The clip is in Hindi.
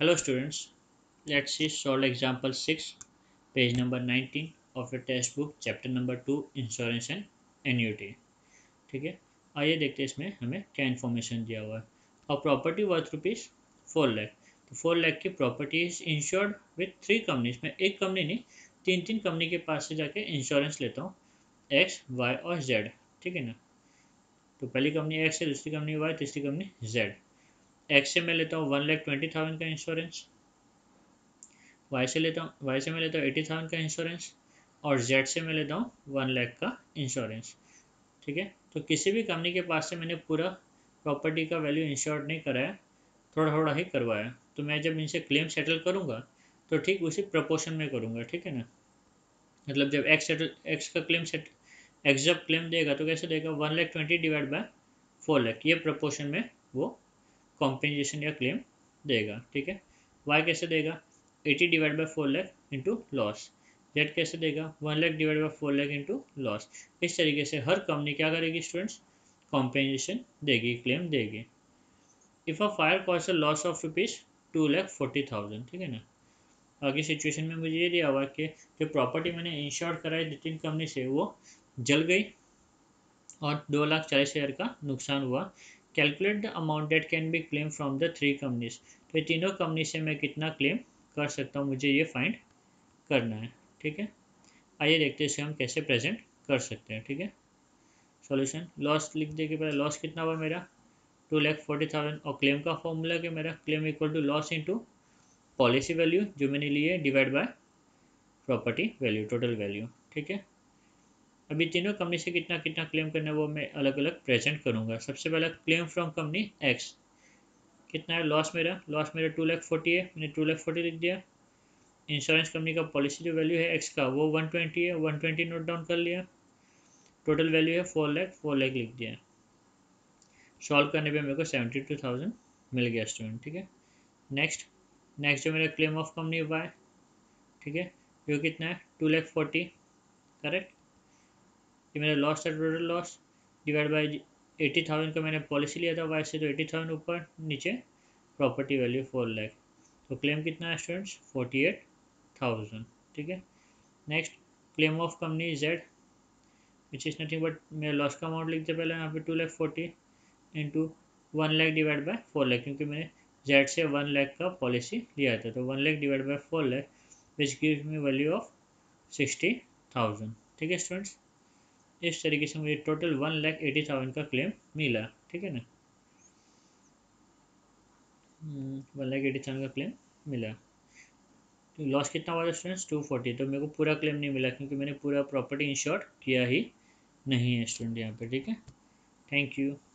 Hello students, let's see solve example 6, page number 19 of your text book chapter number 2 insurance and annuity. ठीक है, आइए देखते हैं इसमें हमें क्या इन्फॉर्मेशन दिया हुआ है। और प्रॉपर्टी वर्थ रुपीज़ 4 लाख, तो 4 लाख की property is insured with 3 companies. मैं एक कंपनी नहीं, 3 कंपनी के पास से जाके इंश्योरेंस लेता हूँ, एक्स, वाई और जेड। ठीक है ना, तो पहली कंपनी एक्स है, दूसरी कंपनी वाई, तीसरी कंपनी जेड। एक्स से मैं लेता हूँ 1,20,000 का इंश्योरेंस, वाई से मैं लेता हूँ 80,000 का इंश्योरेंस और जेड से मैं लेता हूँ 1 लाख का इंश्योरेंस। ठीक है, तो किसी भी कंपनी के पास से मैंने पूरा प्रॉपर्टी का वैल्यू इंश्योर नहीं कराया, थोड़ा थोड़ा ही करवाया। तो मैं जब इनसे क्लेम सेटल करूँगा तो ठीक उसी प्रपोर्शन में करूँगा। ठीक है ना, मतलब जब एक्स जब क्लेम देगा तो कैसे देगा, 1,20,000 डिवाइड बाय 4 लाख, ये प्रपोर्शन में वो कॉम्पेंसेशन या क्लेम देगा। ठीक है, वाई कैसे देगा, 80 divide by 4 lakh into loss. Z कैसे देगा, 1 lakh divide by 4 lakh into loss. इस तरीके से हर कंपनी क्या करेगी स्टूडेंट्स, कॉम्पेंसेशन देगी, क्लेम देगी। If a fire cause a loss of ₹2,40,000। ठीक है ना, आगे सिचुएशन में मुझे ये दिया हुआ कि जो प्रॉपर्टी मैंने इंश्योर कराई 3 कंपनी से, वो जल गई और 2,40,000 का नुकसान हुआ। Calculate the amount that can be claim from the 3 companies. तो ये तीनों कंपनी से मैं कितना क्लेम कर सकता हूँ, मुझे ये फाइंड करना है। ठीक है, आइए देखते हैं इसे हम कैसे प्रेजेंट कर सकते हैं। ठीक है, सॉल्यूशन लॉस लिख दे के पहले लॉस कितना हुआ मेरा, 2,40,000, और क्लेम का फॉर्मूला क्या, मेरा claim equal to loss into policy value जो मैंने ली है divide by property value, total value. ठीक है, अभी तीनों कंपनी से कितना कितना क्लेम करना है वो मैं अलग अलग प्रेजेंट करूंगा। सबसे पहला क्लेम फ्रॉम कंपनी एक्स, कितना है लॉस मेरा 2,40,000 है, मैंने 2,40,000 लिख दिया। इंश्योरेंस कंपनी का पॉलिसी जो वैल्यू है एक्स का वो 120 है, 120 नोट डाउन कर लिया। टोटल वैल्यू है 4 लाख लिख दिया। सॉल्व करने पर मेरे को 72,000 मिल गया स्टूडेंट। ठीक है, नेक्स्ट जो मेरा क्लेम ऑफ कंपनी वाई, ठीक है, जो कितना है 2,40,000, करेक्ट। ये मेरा लॉस था, टोटल लॉस डिवाइड बाई 80,000 का मैंने पॉलिसी लिया था वाई से, तो 80,000 ऊपर नीचे प्रॉपर्टी वैल्यू 4 लाख, तो क्लेम कितना है स्टूडेंट्स 48,000। ठीक है, next claim of company Z which is nothing but, मेरा लॉस का अमाउंट लिखते पहले यहाँ पे 2,40,000 into 1 lakh divide by 4 lakh, क्योंकि मैंने जेड से 1 लाख का पॉलिसी लिया था, तो 1 lakh divide by 4 lakh which gives me value of 60,000। ठीक है स्टूडेंट्स, इस तरीके से मुझे टोटल 1,80,000 का क्लेम मिला। ठीक है ना, 1,80,000 का क्लेम मिला। तो लॉस कितना हुआ था स्टूडेंट्स 240, तो मेरे को पूरा क्लेम नहीं मिला क्योंकि मैंने पूरा प्रॉपर्टी इंश्योर किया ही नहीं है स्टूडेंट यहाँ पे। ठीक है, थैंक यू।